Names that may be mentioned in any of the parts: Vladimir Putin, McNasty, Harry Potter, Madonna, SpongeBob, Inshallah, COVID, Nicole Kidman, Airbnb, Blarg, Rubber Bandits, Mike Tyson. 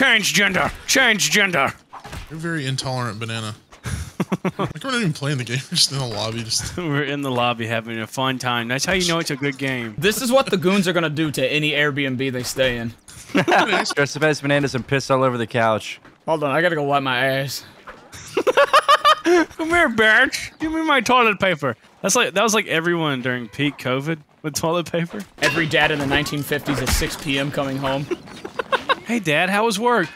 Change gender. Change gender. You're a very intolerant banana. Like we're not even playing the game, we're just in the lobby. We're in the lobby having a fun time. That's how you know it's a good game. This is what the goons are gonna do to any Airbnb they stay in. Dress up as bananas and piss all over the couch. Hold on, I gotta go wipe my ass. Come here, bitch. Give me my toilet paper. That's like that was like everyone during peak COVID with toilet paper. Every dad in the 1950s at 6 p.m. coming home. Hey, Dad, how was work?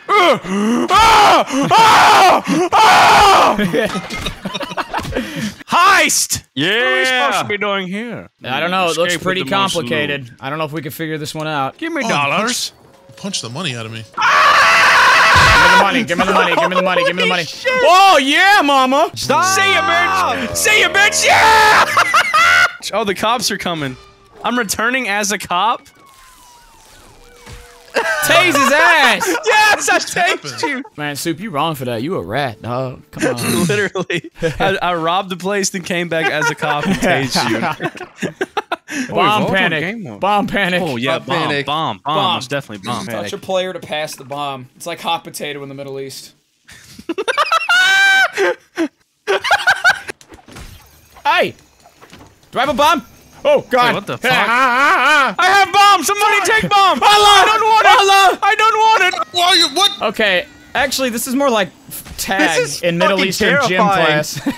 Heist! Yeah! What are we supposed to be doing here? I don't know. It looks pretty complicated. I don't know if we can figure this one out. Give me dollars. Punch the money out of me. Give me the money, give me the money, give me the money, give me the money. Shit. Oh, yeah, mama! Stop! See ya, bitch! See ya, bitch! Yeah! Oh, the cops are coming. I'm returning as a cop? Tase his ass! Yes, I tased you! Man, Soup, you wrong for that. You a rat, dog. Come on. Literally. I robbed the place, then came back as a cop and tased you. Bomb panic. Bomb panic. Oh, yeah, bomb. It's definitely bomb panic. Touch a player to pass the bomb. It's like hot potato in the Middle East. Hey! Do I have a bomb? Oh, God. Wait, what the fuck? I have bomb! Somebody take bomb! Allah! I don't want it! Allah! I don't want it! Why are you, what? Okay, actually, this is more like tag in Middle Eastern gym class. Stop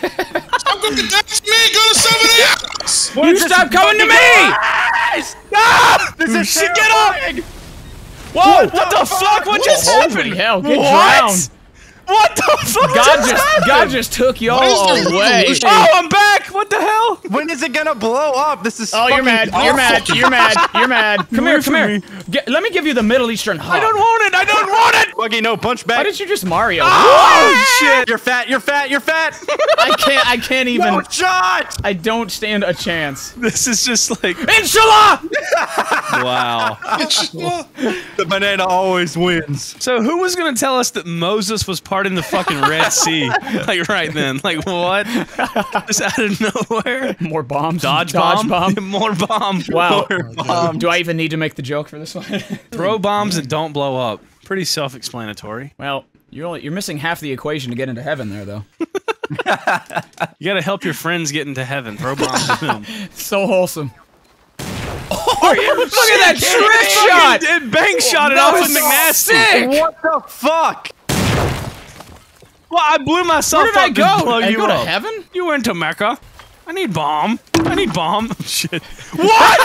going to tag me! Go to somebody else! You stop coming to me! Stop! This is shit! Get up! Whoa! What the fuck? What just happened? Holy hell, get drowned! What the fuck? God just took y'all away. Oh, I'm back! What the hell? When is it gonna blow up? This is oh, you're mad. Awful. You're mad. You're mad. You're mad. Come here. Come here. Let me give you the Middle Eastern hug. I don't want it. I don't want it. Buggy, no punch back. Why did you just Mario? Oh shit! You're fat. You're fat. You're fat. I can't even. No shot. I don't stand a chance. This is just like Inshallah. Wow. Inshallah. The banana always wins. So who was gonna tell us that Moses was part in the fucking Red Sea, like right then, like what? Just out of nowhere. More bombs. Dodge bomb. More bomb. Wow. More bomb. Do I even need to make the joke for this one? Throw bombs and don't blow up. Pretty self-explanatory. Well, you're missing half the equation to get into heaven there, though. You gotta help your friends get into heaven. Throw bombs at them. So wholesome. Oh, look shit, at that trick shot! It bang shot it off of McNasty. Sick. What the fuck? Well, I blew myself up. Where did I go? Blow you go to up. Heaven? You went to Mecca. I need bomb. I need bomb. Shit. What?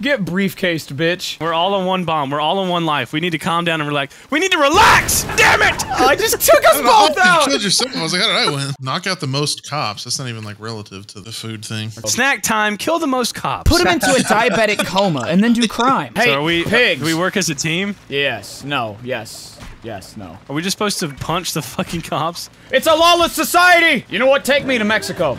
Get briefcased, bitch. We're all on one bomb. We're all on one life. We need to calm down and relax. We need to relax! Damn it! I just took us both out! You killed yourself. I was like, how did I win? Knock out the most cops. That's not even like relative to the food thing. Snack time. Kill the most cops. Put him into a diabetic coma and then do crime. Hey, so are we, pigs. Do we work as a team? Yes. No. Yes. Yes, no. Are we just supposed to punch the fucking cops? It's a lawless society! You know what? Take me to Mexico.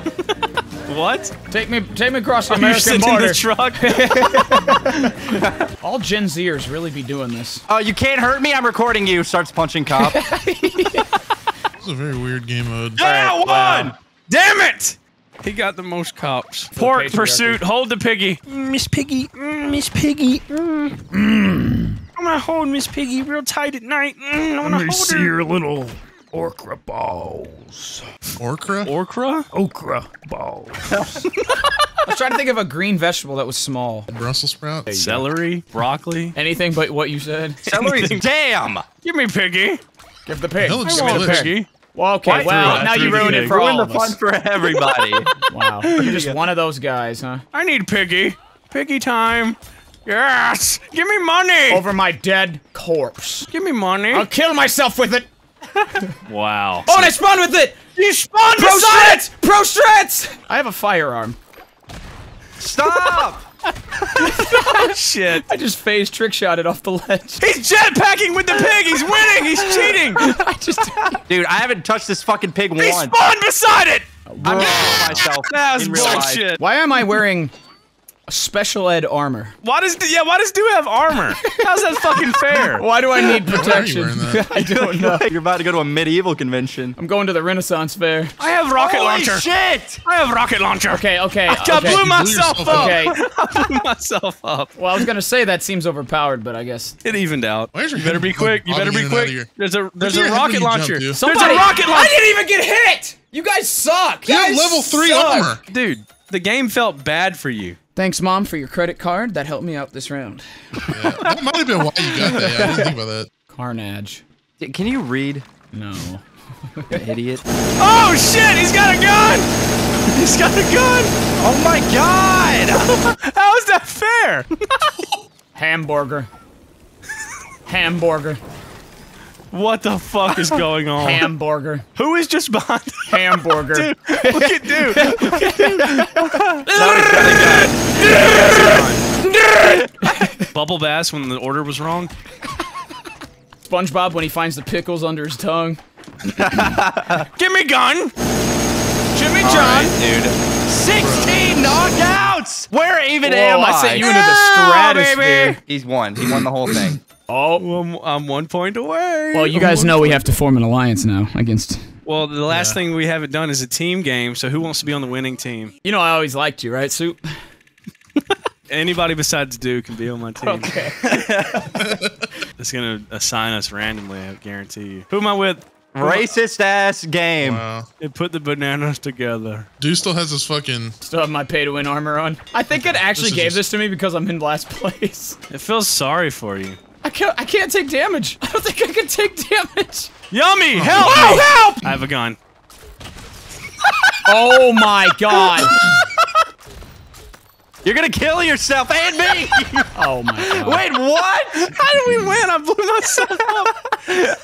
What? Take me across the American border. Are you sitting in the truck? All Gen Zers really be doing this. Oh, you can't hurt me, I'm recording you. Starts punching cop. This is a very weird game mode. Yeah, right, one! Wow. Damn it! He got the most cops. Pork pursuit, hold the piggy. Miss Piggy, Miss Piggy. I'm gonna hold Miss Piggy real tight at night. I'm gonna hold her. See your little okra balls. Okra? Okra? Okra balls. I was trying to think of a green vegetable that was small. Brussels sprout? Celery? Broccoli? Anything but what you said. Celery's damn! Give me Piggy. Give the pig. Give me the piggy. Well, okay, well, now you ruined it for all of us. Ruined the fun for everybody. Wow. You're just one of those guys, huh? I need Piggy. Piggy time. Yes! Give me money! Over my dead corpse. Give me money. I'll kill myself with it! Wow. Oh, and I spawned with it! You spawned beside it! Prostrats! I have a firearm. Stop! Oh, shit. I just phase trick shot it off the ledge. He's jetpacking with the pig! He's winning! He's cheating! I just... Dude, I haven't touched this fucking pig once. He spawned beside it! I'm gonna kill myself. That was bullshit. Why am I wearing... Special ed armor. Why does Dew have armor? How's that fucking fair? Why do I need protection? I don't know. You're about to go to a medieval convention. I'm going to the Renaissance fair. I have rocket launcher. Holy shit! I have rocket launcher. Okay. I blew myself up. Okay. I blew myself up. Well, I was gonna say that seems overpowered, but I guess it evened out. You better be quick. You better be quick. There's a rocket launcher. There's a rocket launcher. I didn't even get hit. You guys suck. You have level 3 armor, dude. The game felt bad for you. Thanks, Mom, for your credit card. That helped me out this round. Yeah, that might have been why you got that. Yeah, I didn't think about that. Carnage. Can you read? No. Idiot. Oh, shit! He's got a gun! He's got a gun! Oh, my God! How is that fair? Hamburger. Hamburger. What the fuck is going on? Hamburger. Who is just behind? Hamburger. Dude, look at dude. Look at dude. Bubble Bass when the order was wrong. SpongeBob when he finds the pickles under his tongue. Give me gun. Jimmy John. Right, dude. 16 knockouts. Where even am I? I sent you into the stratosphere. Baby. He's won. He won the whole thing. Oh, I'm 1 point away. Well, you guys know we have to form an alliance now against... Well, the last thing we haven't done is a team game, so who wants to be on the winning team? You know I always liked you, right, Soup? Anybody besides Dew can be on my team. Okay. It's gonna assign us randomly, I guarantee you. Who am I with? Racist-ass game. Wow. It put the bananas together. Dew still has his fucking... Still have my pay-to-win armor on. I think it actually gave this to me because I'm in last place. It feels sorry for you. I can't take damage. I don't think I can take damage. Yummy! Help! Oh, help! I have a gun. Oh my God! You're gonna kill yourself and me! Oh my God! Wait, what? How did we win? I blew myself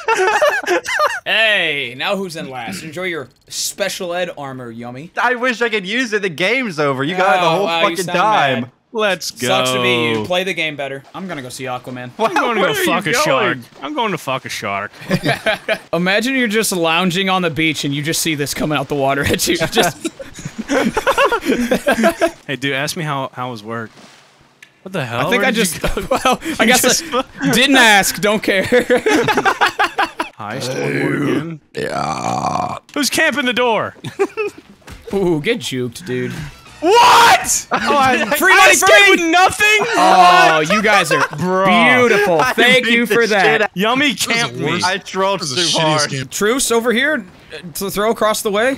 up. Hey, now who's in last? Enjoy your special ed armor, Yummy. I wish I could use it. The game's over. You got it the whole fucking time. Mad. Let's go. Sucks to be you. Play the game better. I'm gonna go see Aquaman. Wow, I'm going to go fuck a shark. I'm going to fuck a shark. Imagine you're just lounging on the beach and you just see this coming out the water at you. Just. Hey, dude, ask me how was work. What the hell? I think I just. Well, I guess I didn't ask. Don't care. Heist one more again. Yeah. Who's camping the door? Ooh, get juked, dude. What? Free money for me with nothing? Oh, you guys are beautiful. Thank you for that. Yummy camped me. I trolled too hard. Truce over here to throw across the way.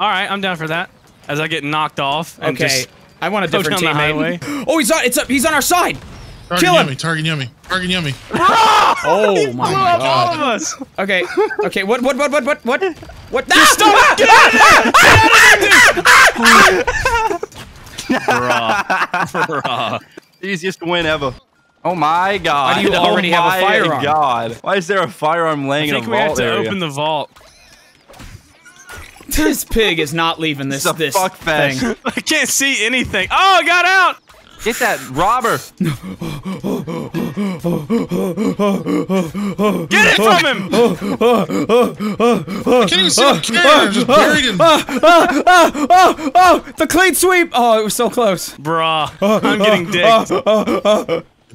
All right, I'm down for that. As I get knocked off. And okay, just I want a different teammate. Oh, he's on our side. Kill him. Target Yummy. Oh my God. Okay. What? Stop! Get out of here! Bruh. Easiest win ever. Oh my God. Why do you already have a firearm? Oh my God. Why is there a firearm laying in a vault area? I think we have to open the vault. This pig is not leaving this thing. It's a fuck fest. I can't see anything. Oh, I got out! Get that robber! Get it from him! I can't even see the camera. Just buried him. The clean sweep! Oh, it was so close. Bruh, I'm getting digged.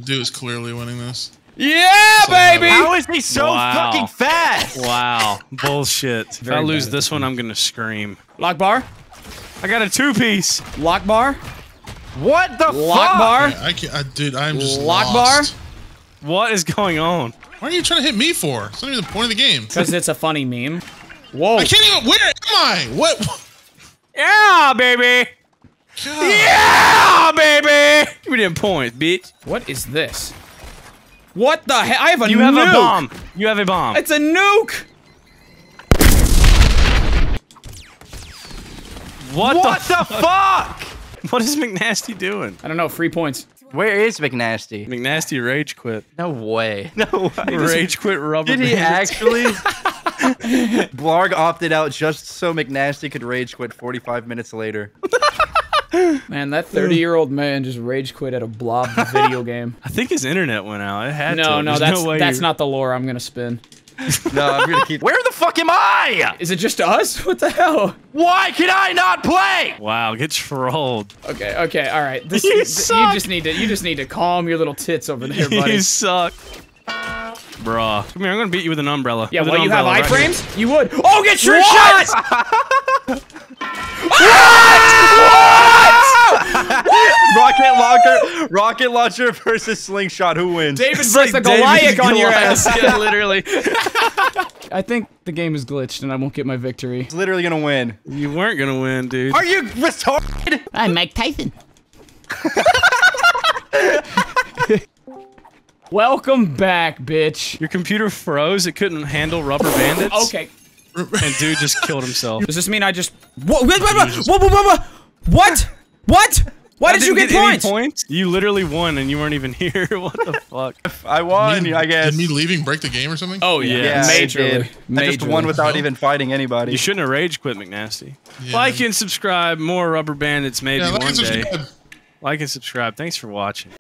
Dude is clearly winning this. Yeah, baby! How is he so fucking fast? Wow, bullshit. If I lose this one, I'm gonna scream. Lock bar? I got a 2-piece. Lock bar? What the fuck? Bar? Yeah, I can't, dude, I'm just lost. Bar? What is going on? Why are you trying to hit me for? It's not even the point of the game. Because it's a funny meme. Whoa. I can't even- where am I? What? Yeah, baby! God. Yeah, baby! Give me that point, bitch. What is this? What the heck? I have a nuke! You have a bomb. You have a bomb. It's a nuke! What the fuck? What is McNasty doing? I don't know. Free points. Where is McNasty? McNasty rage quit. No way. No way. Rage quit Rubber Bandits. Did he actually? Blarg opted out just so McNasty could rage quit 45 minutes later. Man, that 30-year-old man just rage quit at a blob video game. I think his internet went out. It had to. No, that's not the lore I'm gonna spin. No, I'm gonna keep. Where the fuck am I? Is it just us? What the hell? Why can I not play? Wow, get trolled. Okay, okay, all right. This, you suck. You just need to calm your little tits over there, buddy. You suck. Bruh. Come here, I'm gonna beat you with an umbrella. Yeah, well, you have iframes? Right? You would. Oh, get your shot! What? What? Rocket launcher versus slingshot. Who wins? David versus like the Goliath on your ass. Yeah, literally. I think the game is glitched and I won't get my victory. It's literally gonna win. You weren't gonna win, dude. Are you retarded? I'm Mike Tyson. Welcome back, bitch. Your computer froze. It couldn't handle Rubber Bandits. Okay. And dude just killed himself. Does this mean I just? What? What? Why did you get points? Points? You literally won, and you weren't even here. What the fuck? I won, I guess. Did me leaving break the game or something? Oh yeah, majorly. I just won without even fighting anybody. You shouldn't have rage quit, McNasty. Yeah. Like and subscribe. More Rubber Bandits, maybe one day. Like and subscribe. Thanks for watching.